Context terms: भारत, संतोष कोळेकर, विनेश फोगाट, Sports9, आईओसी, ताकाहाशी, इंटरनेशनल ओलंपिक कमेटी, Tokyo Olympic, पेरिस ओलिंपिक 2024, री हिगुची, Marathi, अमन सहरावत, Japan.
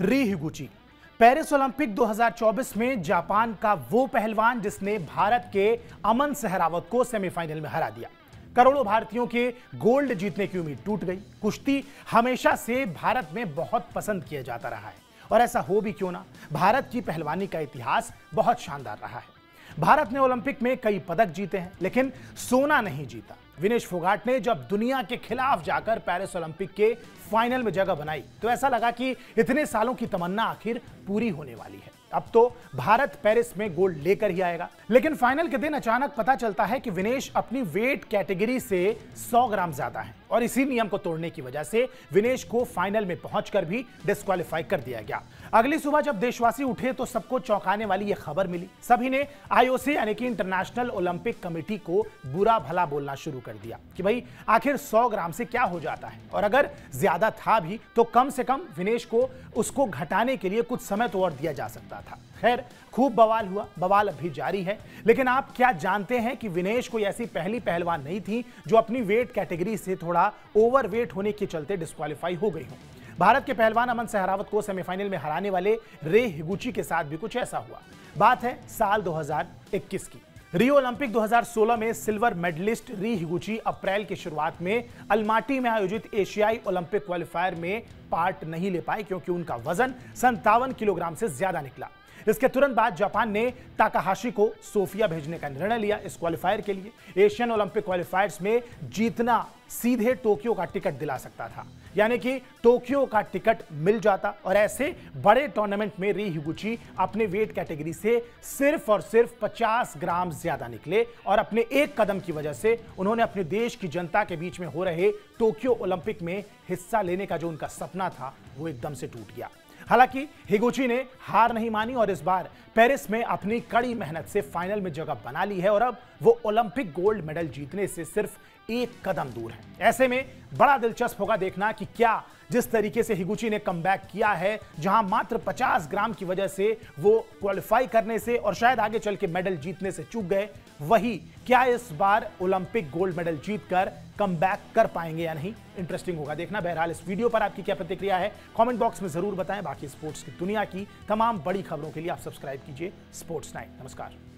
री हिगुची। Paris Olympic 2024 में Japan का वो पहलवान जिसने भारत के अमन सहरावत को सेमीफाइनल में हरा दिया। करोड़ों भारतीयों के गोल्ड जीतने की उम्मीद टूट गई। कुश्ती हमेशा से भारत में बहुत पसंद किया जाता रहा है और ऐसा हो भी क्यों ना, भारत की पहलवानी का इतिहास बहुत शानदार रहा है। भारत ने ओलंपिक में कई पदक जीते हैं लेकिन सोना नहीं जीता। विनेश फोगाट ने जब दुनिया के खिलाफ जाकर पेरिस ओलंपिक के फाइनल में जगह बनाई तो ऐसा लगा कि इतने सालों की तमन्ना आखिर पूरी होने वाली है। अब तो भारत पेरिस में गोल्ड लेकर ही आएगा। लेकिन फाइनल के दिन अचानक पता चलता है कि विनेश अपनी वेट कैटेगरी से 100 ग्राम ज्यादा है और इसी नियम को तोड़ने की वजह से विनेश को फाइनल में पहुंचकर भी डिस्क्वालीफाई कर दिया गया। अगली सुबह जब देशवासी उठे तो सबको चौंकाने वाली यह खबर मिली। सभी ने आईओसी यानी कि इंटरनेशनल ओलंपिक कमेटी को बुरा भला बोलना शुरू कर दिया कि भाई आखिर 100 ग्राम से क्या हो जाता है, और अगर ज्यादा था भी तो कम से कम विनेश को उसको घटाने के लिए कुछ समय तो और दिया जा सकता था। खैर, खूब बवाल हुआ, बवाल अभी जारी है। लेकिन आप क्या जानते हैं कि विनेश कोई ऐसी पहली पहलवान नहीं थी जो अपनी वेट कैटेगरी से थोड़ा ओवरवेट होने के चलते डिस्क्वालीफाई हो गई हो। भारत के पहलवान अमन सहरावत को सेमीफाइनल में हराने वाले री हिगुची के साथ भी कुछ ऐसा हुआ। बात है साल 2021 की। रियो ओलंपिक 2016 में सिल्वर मेडलिस्ट री हिगुची अप्रैल की शुरुआत में अल्माटी में आयोजित एशियाई ओलंपिक क्वालिफायर में पार्ट नहीं ले पाए क्योंकि उनका वजन 57 किलोग्राम से ज्यादा निकला। इसके तुरंत बाद जापान ने ताकाहाशी को सोफिया भेजने का निर्णय लिया इस क्वालिफायर के लिए। एशियन ओलंपिक क्वालिफायर्स में जीतना सीधे टोक्यो का टिकट दिला सकता था, यानी कि टोक्यो का टिकट मिल जाता, और ऐसे बड़े टूर्नामेंट में री हिगुची अपने वेट कैटेगरी से सिर्फ और सिर्फ 50 ग्राम ज्यादा निकले और अपने एक कदम की वजह से उन्होंने अपने देश की जनता के बीच में हो रहे टोक्यो ओलंपिक में हिस्सा लेने का जो उनका सपना था वो एकदम से टूट गया। हालांकि हिगुची ने हार नहीं मानी और इस बार पेरिस में अपनी कड़ी मेहनत से फाइनल में जगह बना ली है और अब वो ओलंपिक गोल्ड मेडल जीतने से सिर्फ एक कदम दूर है। ऐसे में बड़ा दिलचस्प होगा देखना कि क्या जिस तरीके से हिगुची ने कमबैक किया है, जहां मात्र 50 ग्राम की वजह से वो क्वालिफाई करने से और शायद आगे चल के मेडल जीतने से चूक गए, वही क्या इस बार ओलंपिक गोल्ड मेडल जीतकर कमबैक कर पाएंगे या नहीं, इंटरेस्टिंग होगा देखना। बहरहाल, इस वीडियो पर आपकी क्या प्रतिक्रिया है कमेंट बॉक्स में जरूर बताएं। बाकी स्पोर्ट्स की दुनिया की तमाम बड़ी खबरों के लिए आप सब्सक्राइब कीजिए स्पोर्ट्स 9। नमस्कार।